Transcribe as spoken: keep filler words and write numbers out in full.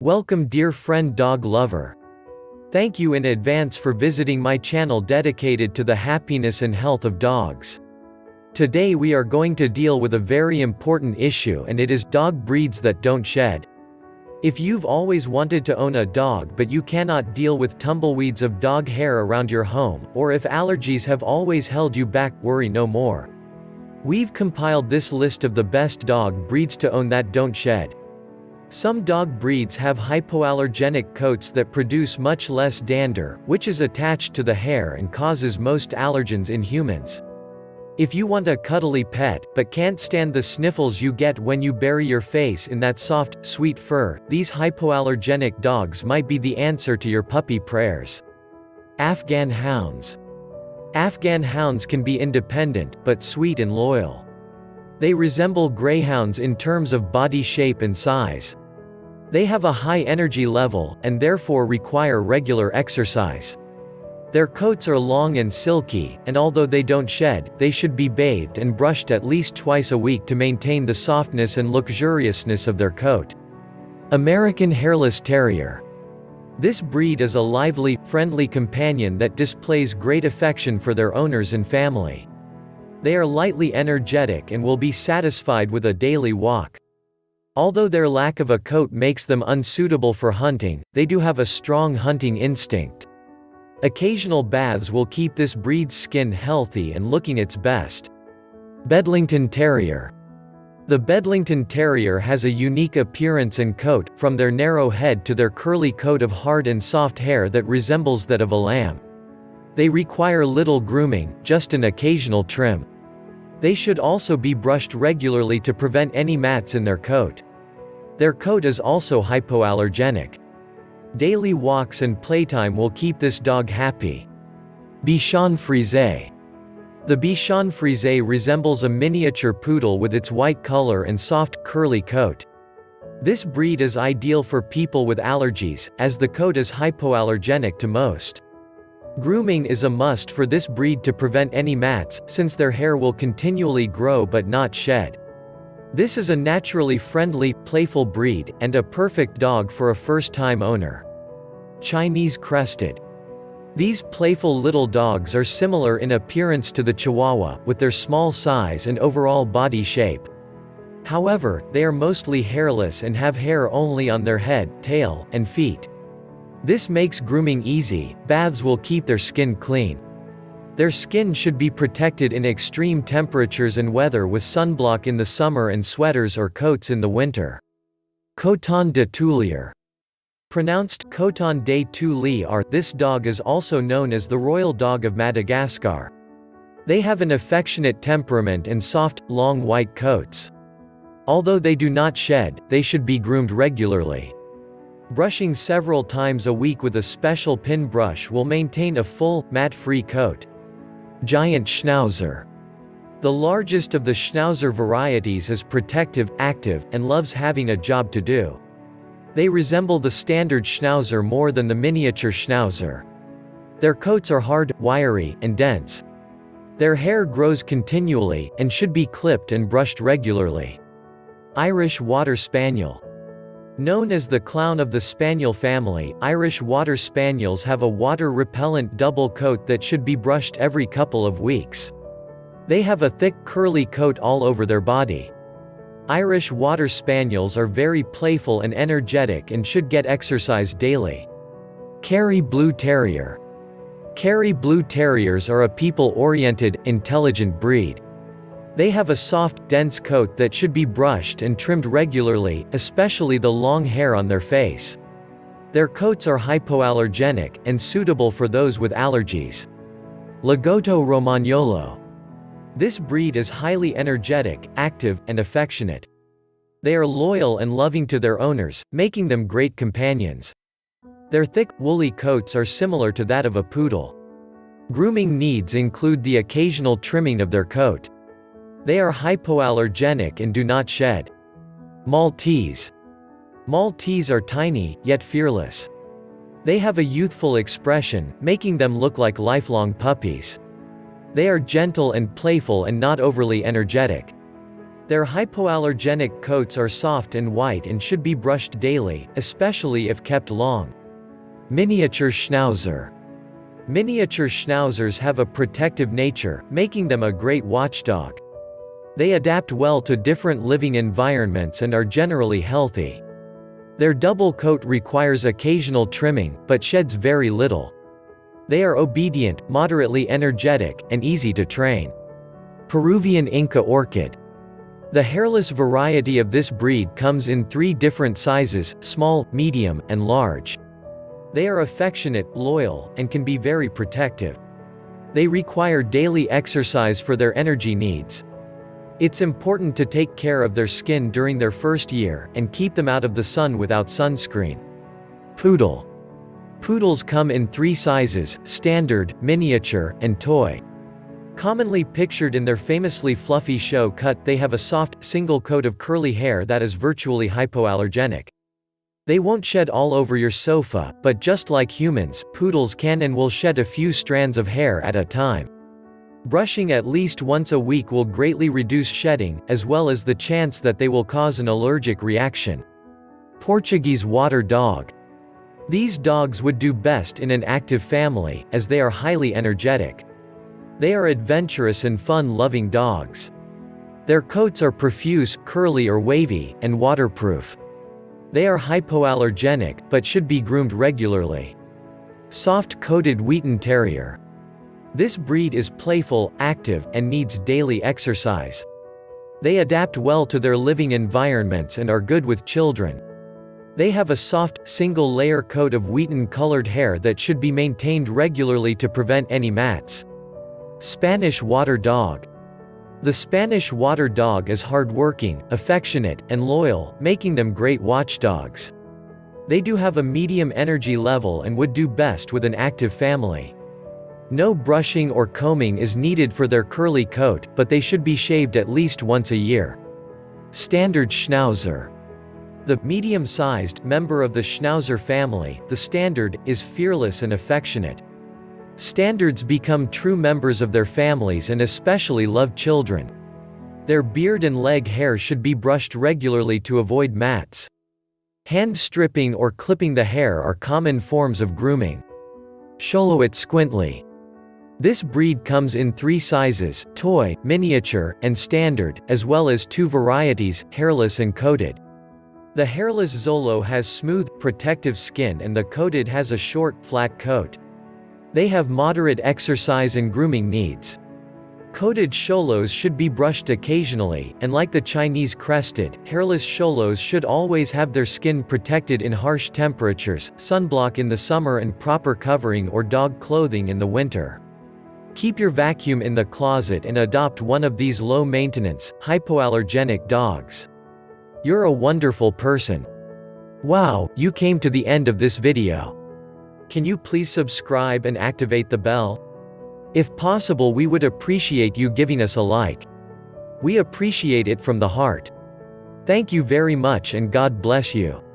Welcome dear friend dog lover. Thank you in advance for visiting my channel dedicated to the happiness and health of dogs. Today we are going to deal with a very important issue, and it is dog breeds that don't shed. If you've always wanted to own a dog but you cannot deal with tumbleweeds of dog hair around your home, or if allergies have always held you back, worry no more. We've compiled this list of the best dog breeds to own that don't shed. Some dog breeds have hypoallergenic coats that produce much less dander, which is attached to the hair and causes most allergens in humans. If you want a cuddly pet, but can't stand the sniffles you get when you bury your face in that soft, sweet fur, these hypoallergenic dogs might be the answer to your puppy prayers. Afghan hounds. Afghan hounds can be independent, but sweet and loyal. They resemble greyhounds in terms of body shape and size. They have a high energy level, and therefore require regular exercise. Their coats are long and silky, and although they don't shed, they should be bathed and brushed at least twice a week to maintain the softness and luxuriousness of their coat. American Hairless Terrier. This breed is a lively, friendly companion that displays great affection for their owners and family. They are lightly energetic and will be satisfied with a daily walk. Although their lack of a coat makes them unsuitable for hunting, they do have a strong hunting instinct. Occasional baths will keep this breed's skin healthy and looking its best. Bedlington Terrier. The Bedlington Terrier has a unique appearance and coat, from their narrow head to their curly coat of hard and soft hair that resembles that of a lamb. They require little grooming, just an occasional trim. They should also be brushed regularly to prevent any mats in their coat. Their coat is also hypoallergenic. Daily walks and playtime will keep this dog happy. Bichon Frise. The Bichon Frise resembles a miniature poodle with its white color and soft, curly coat. This breed is ideal for people with allergies, as the coat is hypoallergenic to most. Grooming is a must for this breed to prevent any mats, since their hair will continually grow but not shed. This is a naturally friendly, playful breed, and a perfect dog for a first-time owner. Chinese Crested. These playful little dogs are similar in appearance to the Chihuahua, with their small size and overall body shape. However, they are mostly hairless and have hair only on their head, tail, and feet. This makes grooming easy. Baths will keep their skin clean. Their skin should be protected in extreme temperatures and weather with sunblock in the summer and sweaters or coats in the winter. Coton de Tulear. Pronounced Coton de Tulear, this dog is also known as the Royal Dog of Madagascar. They have an affectionate temperament and soft, long white coats. Although they do not shed, they should be groomed regularly. Brushing several times a week with a special pin brush will maintain a full, mat-free coat. Giant Schnauzer. The largest of the Schnauzer varieties is protective, active, and loves having a job to do. They resemble the Standard Schnauzer more than the Miniature Schnauzer. Their coats are hard, wiry, and dense. Their hair grows continually, and should be clipped and brushed regularly. Irish Water Spaniel. Known as the clown of the spaniel family, Irish Water Spaniels have a water-repellent double coat that should be brushed every couple of weeks. They have a thick, curly coat all over their body. Irish Water Spaniels are very playful and energetic and should get exercise daily. Kerry Blue Terrier. Kerry Blue Terriers are a people-oriented, intelligent breed. They have a soft, dense coat that should be brushed and trimmed regularly, especially the long hair on their face. Their coats are hypoallergenic, and suitable for those with allergies. Lagotto Romagnolo. This breed is highly energetic, active, and affectionate. They are loyal and loving to their owners, making them great companions. Their thick, woolly coats are similar to that of a poodle. Grooming needs include the occasional trimming of their coat. They are hypoallergenic and do not shed. Maltese. Maltese are tiny, yet fearless. They have a youthful expression, making them look like lifelong puppies. They are gentle and playful and not overly energetic. Their hypoallergenic coats are soft and white and should be brushed daily, especially if kept long. Miniature Schnauzer. Miniature Schnauzers have a protective nature, making them a great watchdog. They adapt well to different living environments and are generally healthy. Their double coat requires occasional trimming, but sheds very little. They are obedient, moderately energetic, and easy to train. Peruvian Inca Orchid. The hairless variety of this breed comes in three different sizes: small, medium, and large. They are affectionate, loyal, and can be very protective. They require daily exercise for their energy needs. It's important to take care of their skin during their first year, and keep them out of the sun without sunscreen. Poodle. Poodles come in three sizes: standard, miniature, and toy. Commonly pictured in their famously fluffy show cut, they have a soft, single coat of curly hair that is virtually hypoallergenic. They won't shed all over your sofa, but just like humans, poodles can and will shed a few strands of hair at a time. Brushing at least once a week will greatly reduce shedding, as well as the chance that they will cause an allergic reaction. Portuguese Water Dog. These dogs would do best in an active family, as they are highly energetic. They are adventurous and fun-loving dogs. Their coats are profuse, curly or wavy, and waterproof. They are hypoallergenic, but should be groomed regularly. Soft-coated Wheaten Terrier. This breed is playful, active, and needs daily exercise. They adapt well to their living environments and are good with children. They have a soft, single-layer coat of wheaten-colored hair that should be maintained regularly to prevent any mats. Spanish Water Dog. The Spanish Water Dog is hardworking, affectionate, and loyal, making them great watchdogs. They do have a medium energy level and would do best with an active family. No brushing or combing is needed for their curly coat, but they should be shaved at least once a year. Standard Schnauzer. The medium-sized member of the Schnauzer family, the Standard, is fearless and affectionate. Standards become true members of their families and especially love children. Their beard and leg hair should be brushed regularly to avoid mats. Hand stripping or clipping the hair are common forms of grooming. Xolo it Squintly. This breed comes in three sizes: toy, miniature, and standard, as well as two varieties, hairless and coated. The hairless Xolo has smooth, protective skin and the coated has a short, flat coat. They have moderate exercise and grooming needs. Coated Xolos should be brushed occasionally, and like the Chinese Crested, hairless Xolos should always have their skin protected in harsh temperatures, sunblock in the summer and proper covering or dog clothing in the winter. Keep your vacuum in the closet and adopt one of these low-maintenance, hypoallergenic dogs. You're a wonderful person. Wow, you came to the end of this video. Can you please subscribe and activate the bell? If possible, we would appreciate you giving us a like. We appreciate it from the heart. Thank you very much and God bless you.